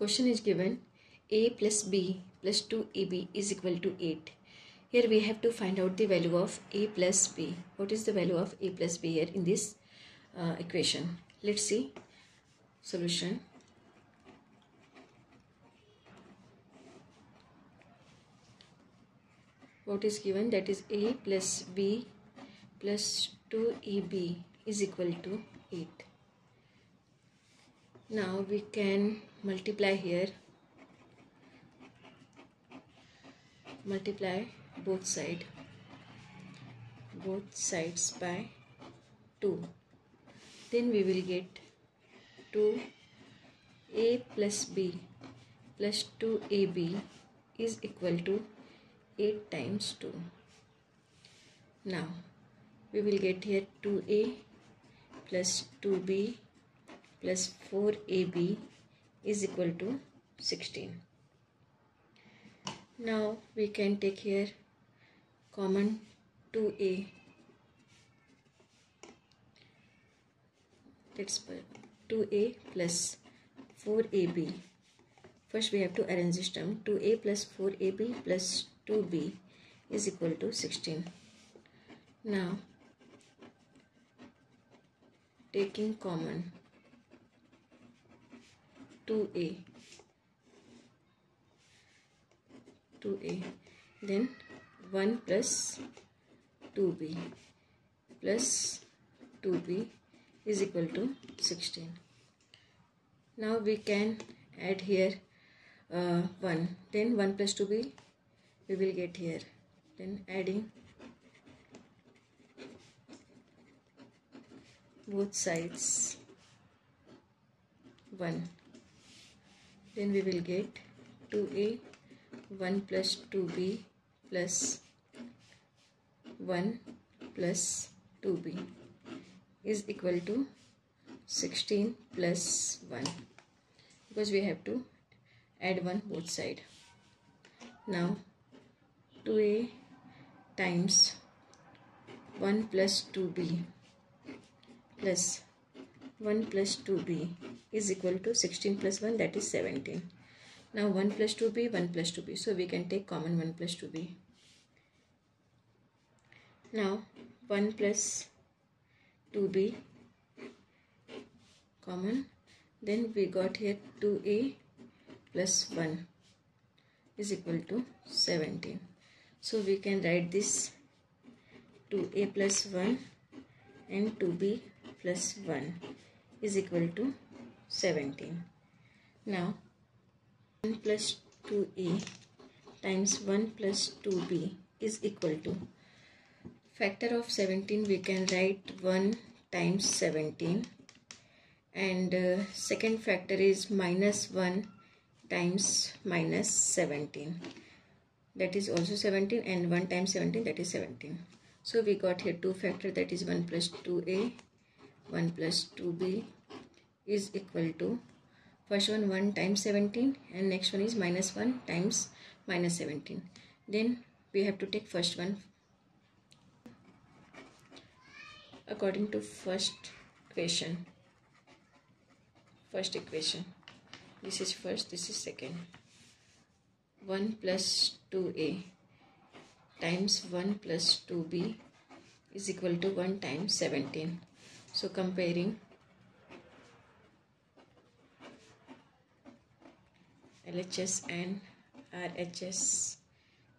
Question is given a plus b plus 2ab is equal to 8. Here we have to find out the value of a plus b. What is the value of a plus b here in this equation? Let's see solution. What is given? That is a plus b plus 2ab is equal to 8. Now we can multiply here, multiply both sides by 2, then we will get 2a plus b plus 2ab is equal to 8 times 2. Now we will get here 2a plus 2b plus 4ab is equal to 16. Now we can take here common 2a. That's 2a plus 4ab. First we have to arrange this term. 2a plus 4ab plus 2b is equal to 16. Now taking common 2a, then 1 plus 2b plus 2b is equal to 16. Now we can add here 1, then 1 plus 2b we will get here, then adding both sides 1, then we will get 2a 1 plus 2b plus 1 plus 2b is equal to 16 plus 1, because we have to add 1 both side. Now 2a times 1 plus 2b plus 1 plus 2b is equal to 16 plus 1, that is 17. Now 1 plus 2b, 1 plus 2b. So we can take common 1 plus 2b. Now 1 plus 2b common. Then we got here 2a plus 1 is equal to 17. So we can write this 2a plus 1 and 2b plus 1 is equal to 17. Now 1 plus 2a times 1 plus 2b is equal to factor of 17. We can write 1 times 17, and second factor is minus 1 times minus 17, that is also 17, and 1 times 17, that is 17. So we got here 2 factor, that is 1 plus 2a 1 plus 2b is equal to first one 1 times 17, and next one is minus 1 times minus 17. Then we have to take first one according to first equation. This is first, this is second. 1 plus 2a times 1 plus 2b is equal to 1 times 17. So comparing, LHS and RHS,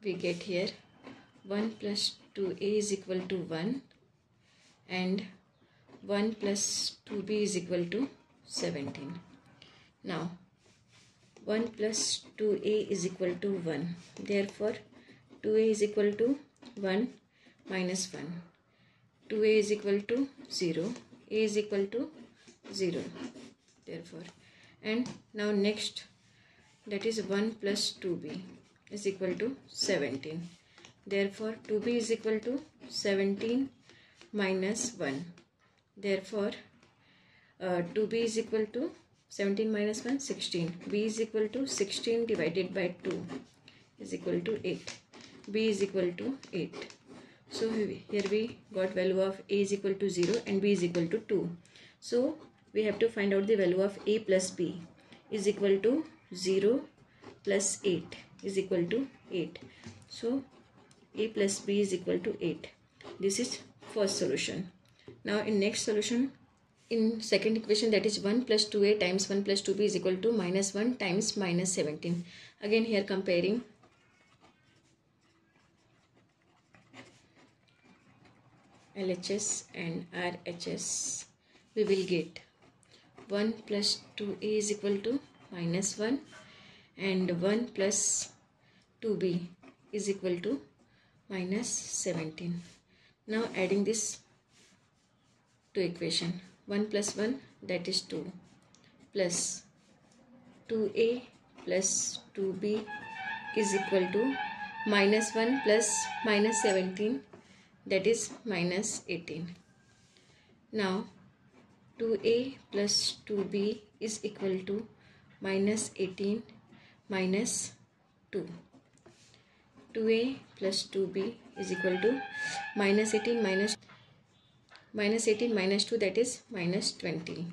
we get here 1 plus 2a is equal to 1 and 1 plus 2b is equal to 17. Now 1 plus 2a is equal to 1, therefore 2a is equal to 1 minus 1, 2a is equal to 0, a is equal to 0, therefore, and now next, that is 1 plus 2b is equal to 17. Therefore, 2b is equal to 17 minus 1. Therefore, 2b is equal to 17 minus 1, 16. b is equal to 16 divided by 2 is equal to 8. b is equal to 8. So, here we got value of a is equal to 0 and b is equal to 2. So, we have to find out the value of a plus b is equal to 0 plus 8 is equal to 8. So A plus B is equal to 8. This is first solution. Now in next solution, in second equation, that is 1 plus 2a times 1 plus 2b is equal to minus 1 times minus 17. Again here comparing LHS and RHS, we will get 1 plus 2a is equal to minus 1 and 1 plus 2b is equal to minus 17. Now adding this to equation, 1 plus 1, that is 2, plus 2a plus 2b is equal to minus 1 plus minus 17, that is minus 18. Now 2a plus 2b is equal to minus 18 minus 2. 2a plus 2b is equal to minus 18 minus 2, that is minus 20.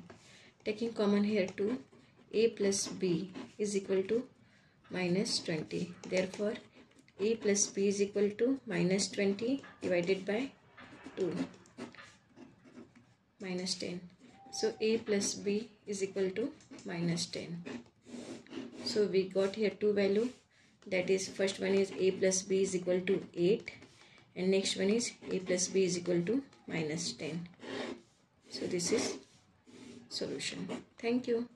Taking common here 2, a plus b is equal to minus 20. Therefore a plus b is equal to minus 20 divided by 2, minus 10. So a plus b is equal to minus 10. So we got here two value. That is, first one is a plus b is equal to 8 and next one is a plus b is equal to minus 10. So this is solution. Thank you.